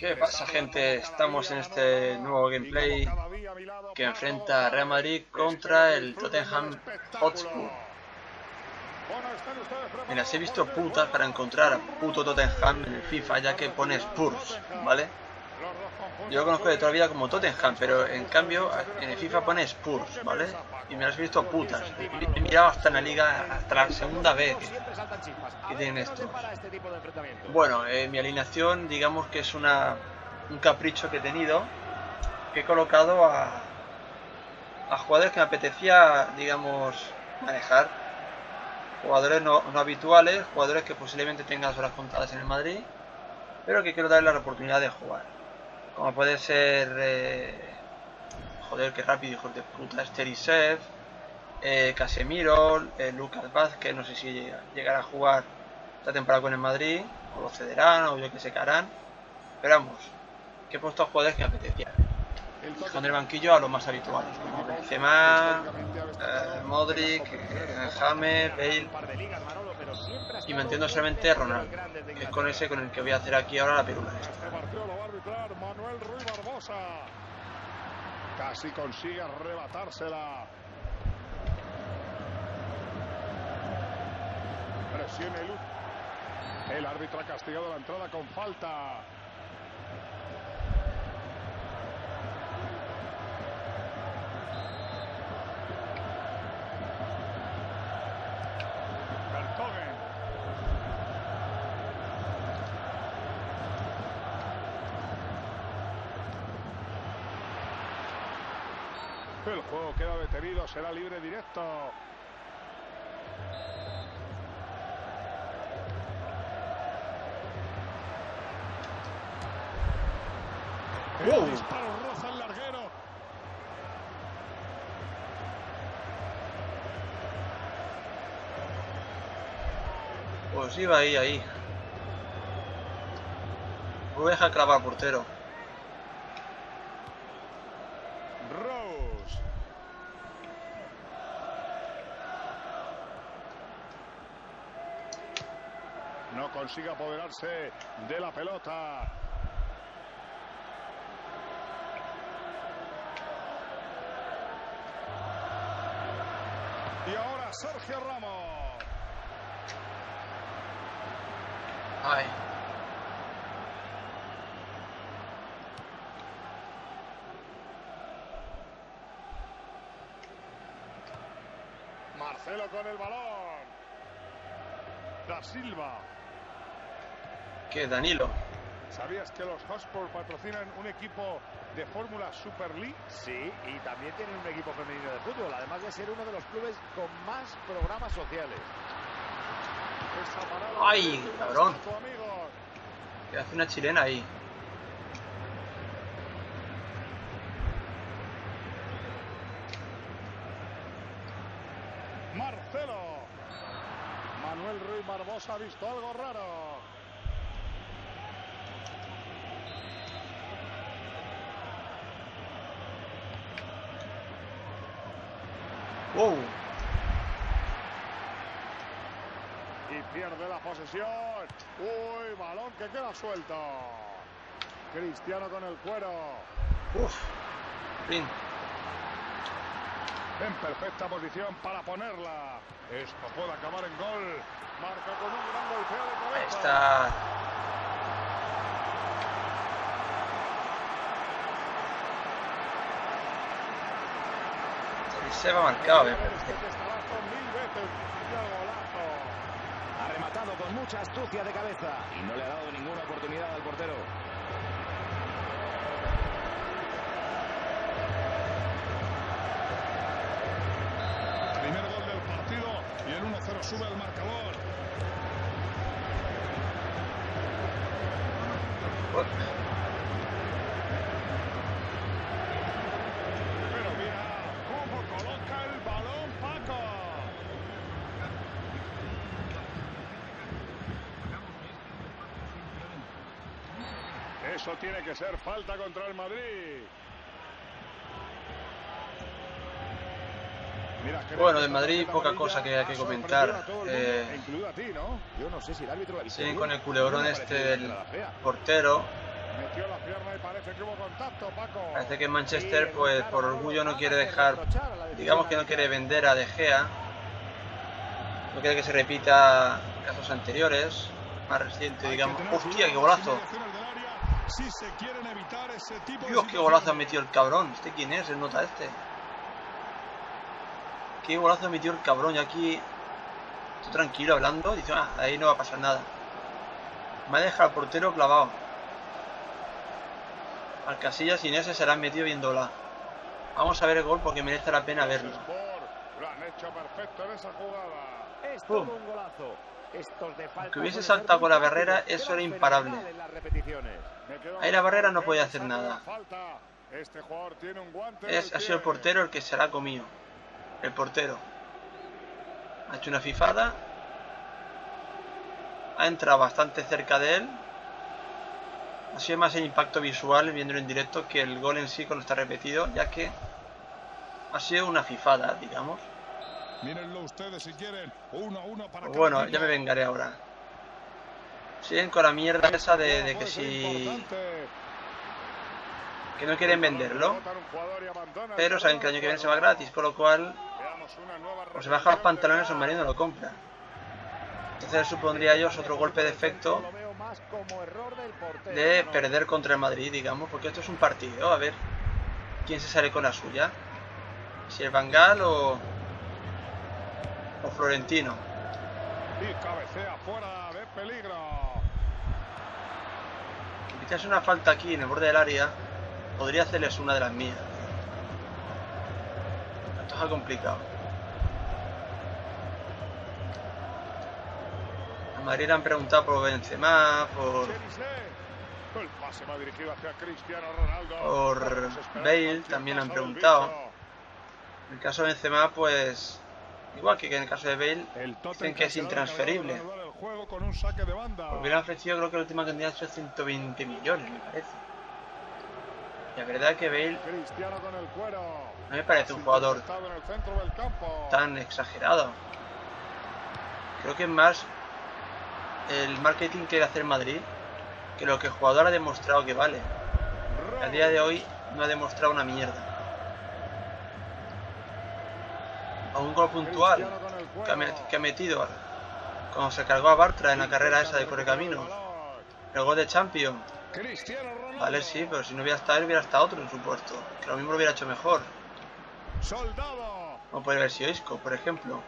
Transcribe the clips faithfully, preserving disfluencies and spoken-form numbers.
¿Qué pasa, gente? Estamos en este nuevo gameplay que enfrenta a Real Madrid contra el Tottenham Hotspur. Mira, si he visto putas para encontrar a puto Tottenham en el FIFA, ya que pone Spurs, ¿vale? Yo lo conozco de toda la vida como Tottenham, pero en cambio en el FIFA pone Spurs, ¿vale? Y me las he visto putas. He mirado hasta en la liga, hasta la segunda vez que tienen esto. Bueno, eh, mi alineación, digamos que es una, un capricho que he tenido, que he colocado a, a jugadores que me apetecía, digamos, manejar. Jugadores no, no habituales, jugadores que posiblemente tengan las horas contadas en el Madrid, pero que quiero darle la oportunidad de jugar. Como puede ser, eh, joder, qué rápido, hijos de puta, Esther Isev, eh, Casemiro, eh, Lucas Vázquez, no sé si llega, llegará a jugar esta temporada con el Madrid, o lo cederán, o yo que sé qué harán. Pero vamos, que he puesto a jugadores que me apetecían. Con el banquillo a los más habituales, como Benzema, eh, Modric, eh, James, Bale, y manteniendo solamente Ronaldo, que es con ese con el que voy a hacer aquí ahora la película esta. Manuel Ruiz Barbosa casi consigue arrebatársela. Presiona el el árbitro ha castigado la entrada con falta. Bertone. El juego queda detenido, será libre directo. ¡Wow! El disparo roza al larguero. Pues iba ahí, ahí. No deja clavar portero. Consigue apoderarse de la pelota. Y ahora Sergio Ramos. Ay. Marcelo con el balón. Da Silva. ¿Qué, Danilo? ¿Sabías que los Hotspur patrocinan un equipo de Fórmula Super League? Sí, y también tienen un equipo femenino de fútbol, además de ser uno de los clubes con más programas sociales. ¡Ay, cabrón! ¿Qué hace una chilena ahí? Marcelo. Manuel Ruiz Barbosa ha visto algo raro. Wow. Y pierde la posesión. Uy, balón que queda suelto. Cristiano con el cuero. Uf. Fin. En perfecta posición para ponerla. Esto puede acabar en gol. Marca con un gran golpeo de cabeza. Ahí está. Se va marcado, eh. Ha rematado con mucha astucia de cabeza y no le ha dado ninguna oportunidad al portero. Primer gol del partido y el uno cero sube el marcador. What? Eso tiene que ser falta contra el Madrid. Bueno, de Madrid poca cosa que hay que comentar. Eh, siguen con el culebrón este del portero. Parece que Manchester, pues por orgullo no quiere dejar, digamos que no quiere vender a De Gea. No quiere que se repita casos anteriores, más reciente, digamos. ¡Hostia, qué golazo! Dios, qué golazo ha metido el cabrón. ¿Este quién es? El nota este. Qué golazo ha metido el cabrón. Y aquí estoy tranquilo hablando. Dice, ah, ahí no va a pasar nada. Me ha dejado el portero clavado. Al Casillas y Inés se la han metido bien doblada. Vamos a ver el gol porque merece la pena verlo. Lo han hecho perfecto en esa jugada. Es todo un golazo. Que hubiese saltado con la barrera, eso era imparable. Ahí la barrera no podía hacer nada. Es, ha sido el portero el que se la ha comido. El portero ha hecho una fifada. Ha entrado bastante cerca de él. Ha sido más el impacto visual viéndolo en directo que el gol en sí cuando está repetido, ya que ha sido una fifada, digamos. Mírenlo ustedes si quieren. uno a uno para pues bueno, ya me vengaré ahora. Siguen con la mierda esa de, de que si... que no quieren venderlo. Pero saben que el año que viene se va gratis, por lo cual... o se baja los pantalones o el marido no lo compra. Entonces supondría ellos otro golpe de efecto de perder contra el Madrid, digamos. Porque esto es un partido, a ver quién se sale con la suya. Si el Van Gaal o... o Florentino. Y cabecea fuera de peligro. Quizás una falta aquí en el borde del área. Podría hacerles una de las mías. Esto es complicado. A Madrid le han preguntado por Benzema, por... el pase va dirigido hacia Cristiano Ronaldo. Por Bale también han preguntado. En el caso de Benzema, pues... igual que en el caso de Bale, dicen que es intransferible. Porque le han ofrecido, creo que la última cantidad es ciento veinte millones, me parece. La verdad que Bale no me parece un jugador tan exagerado. Creo que es más el marketing que quiere hacer Madrid que lo que el jugador ha demostrado que vale. A día de hoy no ha demostrado una mierda. A un gol puntual que ha metido cuando se cargó a Bartra en la carrera esa de correcaminos. El gol de Champions. Vale, sí, pero si no hubiera estado él, hubiera estado otro en su puesto. Que lo mismo lo hubiera hecho mejor. No puede haber sido Isco, por ejemplo.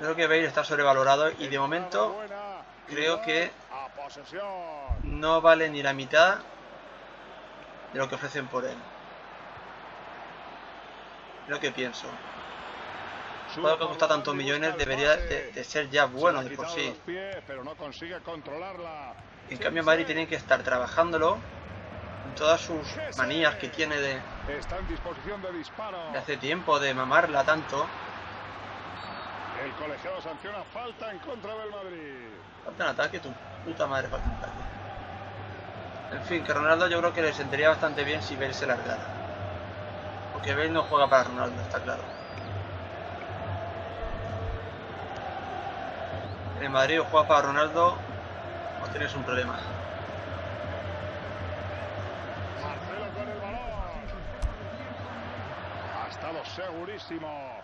Creo que Bale está sobrevalorado y de momento creo que no vale ni la mitad de lo que ofrecen por él. Lo que pienso. Un jugador que cuesta tantos millones debería de, de ser ya bueno de por sí. En cambio Madrid tiene que estar trabajándolo en todas sus manías que tiene de, de hace tiempo de mamarla tanto. El colegiado sanciona falta en contra del Madrid. Falta en ataque, tu puta madre, falta en ataque. En fin, que Ronaldo yo creo que le sentiría bastante bien si Bale se largara. Que Bale no juega para Ronaldo, está claro. En el Madrid o juega para Ronaldo o tienes un problema. Marcelo con el balón. Ha estado segurísimo.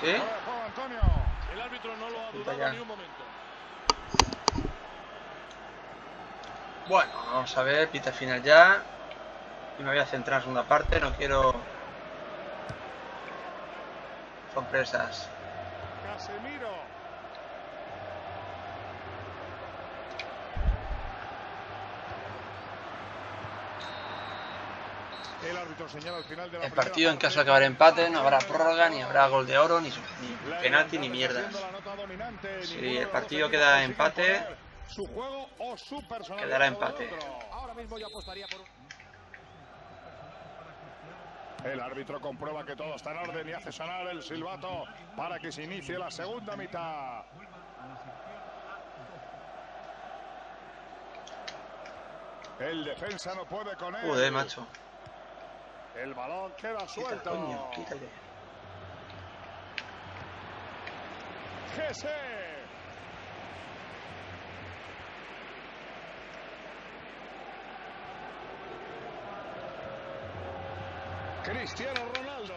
¿Sí? El árbitro no lo ha dudado ni un momento. Bueno, vamos a ver, pita final ya. Y me voy a centrar en segunda parte, no quiero sorpresas. Casemiro. El partido, en caso de acabar empate, no habrá prórroga, ni habrá gol de oro, ni, ni penalti, ni mierdas. Si el partido queda empate, quedará empate. El árbitro comprueba que todo está en orden y hace sonar el silbato para que se inicie la segunda mitad. El defensa no puede con él. Joder, macho. El balón queda suelto. Quítate, coño, quítate. Gese. Cristiano Ronaldo.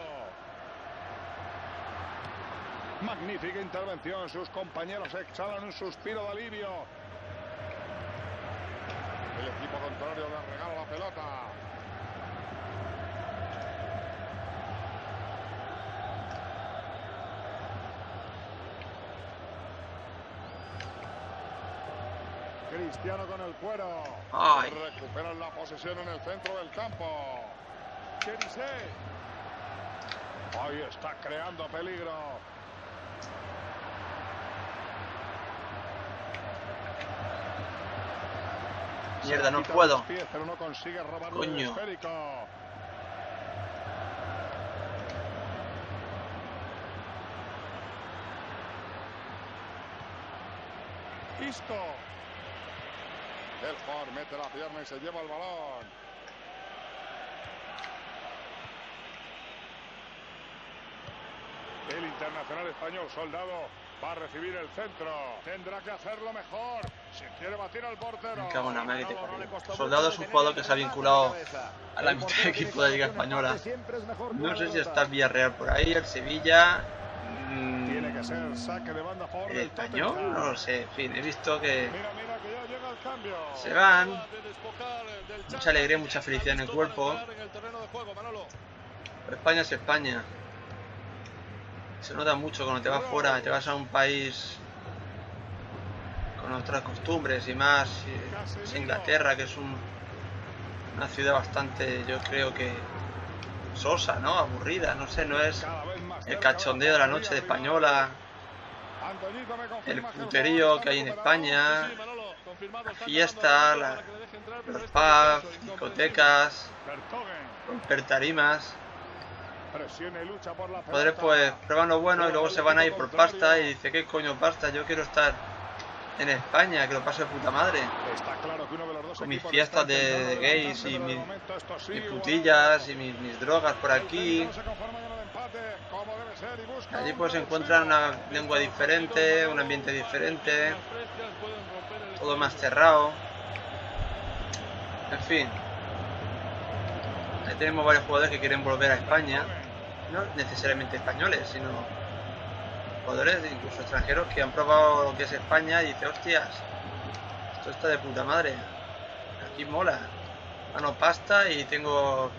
Magnífica intervención. Sus compañeros exhalan un suspiro de alivio. El equipo contrario le regala la pelota. Cristiano con el cuero. Ay. Recuperan la posesión en el centro del campo. ¿Qué dice? Hoy está creando peligro. Mierda, no puedo. Pies, pero no consigue robar. Coño. El esférico. Isco. El Ford mete la pierna y se lleva el balón. El internacional español Soldado va a recibir el centro. Tendrá que hacerlo mejor si quiere batir al portero. Me cago en la madre. Soldado es un jugador que se ha vinculado a la mitad del equipo de la Liga Española. No sé si está Villarreal por ahí, el Sevilla. Mmm, Tiene que ser saque de banda a favor del español, no lo sé. En fin, he visto que se van. Mucha alegría, mucha felicidad en el cuerpo. Pero España es España. Se nota mucho cuando te vas fuera, te vas a un país con otras costumbres y más. Es Inglaterra, que es un, una ciudad bastante, yo creo que sosa, ¿no? Aburrida, no sé, no es el cachondeo de la noche de española, el puterío que hay en España, la fiesta, la, los pubs, discotecas, romper tarimas. Padres pues prueban lo bueno y luego se van a ir por pasta y dice, ¿qué coño pasta? Yo quiero estar en España, que lo paso de puta madre. Con mis fiestas de, de gays y mis, mis putillas y mis, mis drogas por aquí. Allí pues encuentran una lengua diferente, un ambiente diferente, todo más cerrado. En fin. Ahí tenemos varios jugadores que quieren volver a España, no necesariamente españoles, sino jugadores incluso extranjeros que han probado lo que es España y dicen, hostias, esto está de puta madre, aquí mola, gano pasta y tengo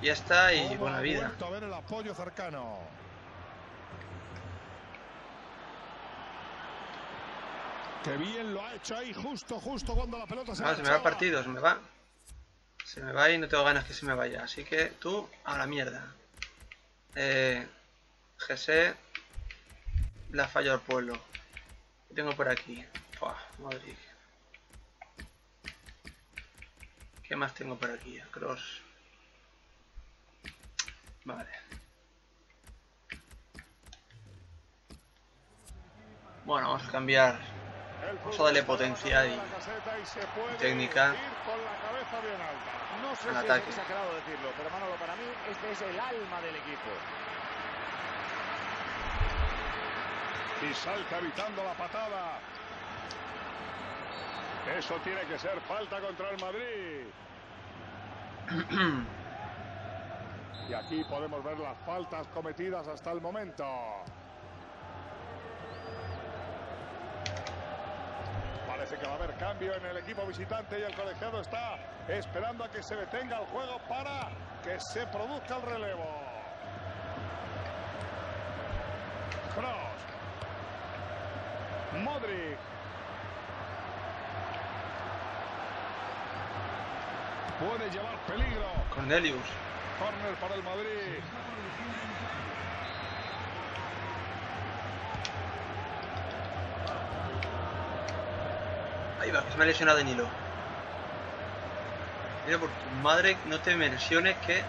fiesta y buena vida. Qué bien lo ha hecho ahí, justo, justo cuando la pelota se va. Se me va el partido, se me va. Se me va y no tengo ganas que se me vaya. Así que tú, a la mierda. Eh, G C. La falla al pueblo. ¿Qué tengo por aquí? Pua, Modric. ¿Qué más tengo por aquí? Cross. Vale. Bueno, vamos a cambiar. Vamos a darle potencia y técnica. No sé si es exagerado decirlo, pero Manolo, para mí este es el alma del equipo. Y salta evitando la patada. Eso tiene que ser falta contra el Madrid. Y aquí podemos ver las faltas cometidas hasta el momento. Parece que va a haber cambio en el equipo visitante y el colegiado está esperando a que se detenga el juego para que se produzca el relevo. Cross. Modric. Puede llevar peligro. Cornelius. Corner para el Madrid. Ahí va, que se me ha lesionado Danilo. Mira, por tu madre, no te menciones que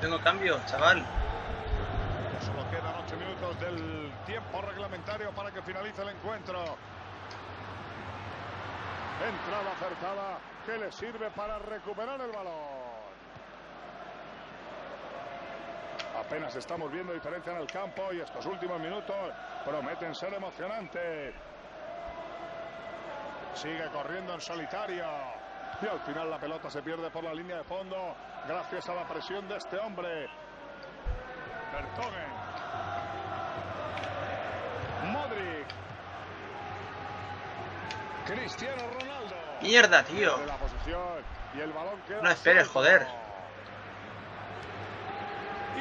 Tengo cambio, chaval. Solo quedan ocho minutos del tiempo reglamentario para que finalice el encuentro. Entrada acertada que le sirve para recuperar el balón. Apenas estamos viendo diferencia en el campo y estos últimos minutos prometen ser emocionantes. Sigue corriendo en solitario. Y al final la pelota se pierde por la línea de fondo gracias a la presión de este hombre. Bertone. Modric. Cristiano Ronaldo. Mierda, tío. Y el balón queda no esperes, joder.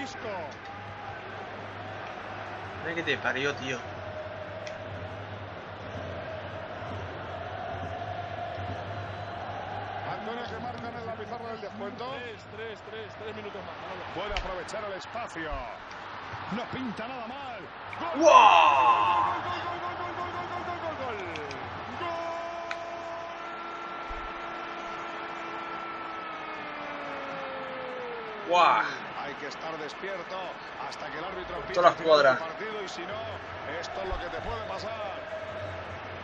Isco. Mira que te parió, tío. Que marcan en la pizarra del descuento. tres, tres, tres, tres minutos más. Puede aprovechar el espacio. No pinta nada mal. ¡Gol! ¡Wow! ¡Gol, gol, gol, gol, gol, gol, gol, gol, gol, gol! ¡Guau! Hay que estar despierto hasta que el árbitro pita la cuadra. Y si no, esto es lo que te puede pasar.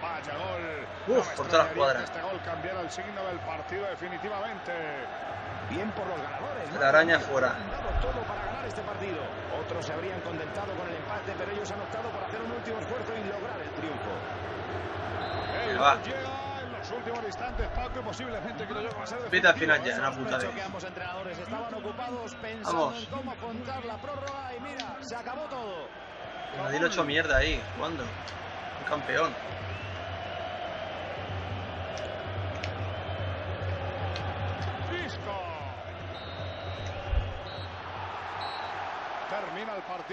Vaya gol. Uf, por todas las cuadras. Este gol cambiará el signo del partido definitivamente. Bien por los ganadores. La araña fuera. Han dado todo para ganar este partido. Otros se habrían contentado con el empate, pero ellos han optado por hacer un último esfuerzo y lograr el triunfo. El gol llega en los últimos instantes, Paco, y posiblemente que lo llegue a ser. Pita final ya, una puta de. Ambos entrenadores estaban ocupados pensando en cómo contar la prórroga y mira, se acabó todo. Nadie lo echó mierda ahí, jugando. Un campeón.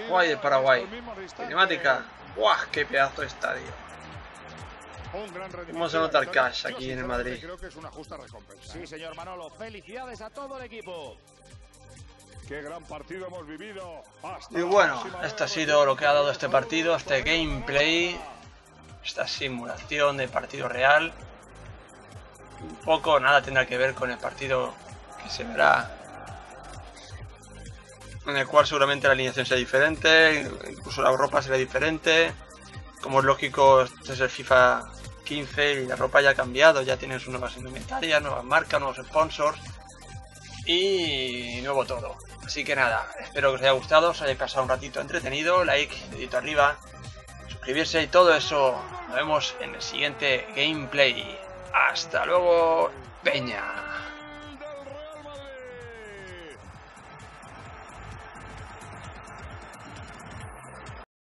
Guay el Paraguay. Cinemática. Guau, qué pedazo de estadio. Vamos a notar cash aquí en el Madrid. Creo que es una justa recompensa. Sí, señor Manolo. Felicidades a todo el equipo. Qué gran partido hemos vivido. Y bueno, esto ha sido lo que ha dado este partido, este gameplay, esta simulación de partido real. Un poco nada tendrá que ver con el partido que se verá, en el cual seguramente la alineación sea diferente, incluso la ropa será diferente. Como es lógico, este es el FIFA quince y la ropa ya ha cambiado, ya tiene sus nuevas indumentarias, nuevas marcas, nuevos sponsors y nuevo todo. Así que nada, espero que os haya gustado, os haya pasado un ratito entretenido, like, dedito arriba, suscribirse y todo eso. Nos vemos en el siguiente gameplay. Hasta luego, peña.